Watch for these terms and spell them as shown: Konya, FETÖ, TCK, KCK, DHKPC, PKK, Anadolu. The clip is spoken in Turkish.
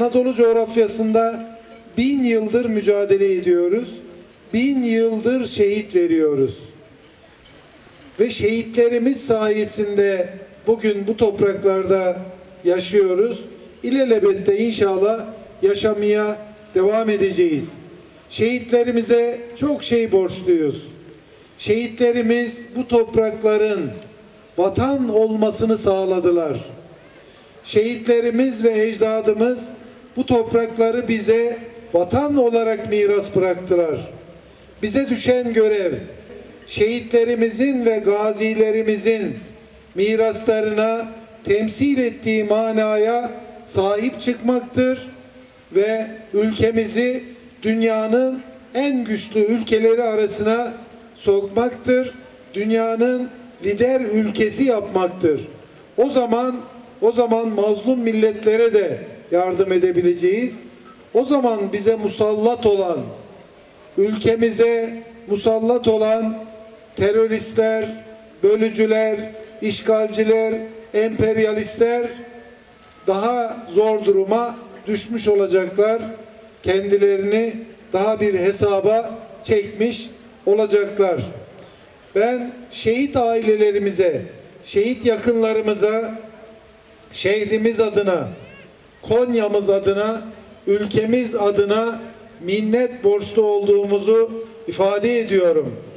Anadolu coğrafyasında 1000 yıldır mücadele ediyoruz. 1000 yıldır şehit veriyoruz. Ve şehitlerimiz sayesinde bugün bu topraklarda yaşıyoruz. İlelebette inşallah yaşamaya devam edeceğiz. Şehitlerimize çok şey borçluyuz. Şehitlerimiz bu toprakların vatan olmasını sağladılar. Şehitlerimiz ve ecdadımız bu toprakları bize vatan olarak miras bıraktılar. Bize düşen görev, şehitlerimizin ve gazilerimizin miraslarına temsil ettiği manaya sahip çıkmaktır ve ülkemizi dünyanın en güçlü ülkeleri arasına sokmaktır. Dünyanın lider ülkesi yapmaktır. O zaman mazlum milletlere de yardım edebileceğiz. O zaman bize musallat olan, ülkemize musallat olan teröristler, bölücüler, işgalciler, emperyalistler daha zor duruma düşmüş olacaklar. Kendilerini daha bir hesaba çekmiş olacaklar. Ben şehit ailelerimize, şehit yakınlarımıza, şehrimiz adına, Konya'mız adına, ülkemiz adına minnet borçlu olduğumuzu ifade ediyorum.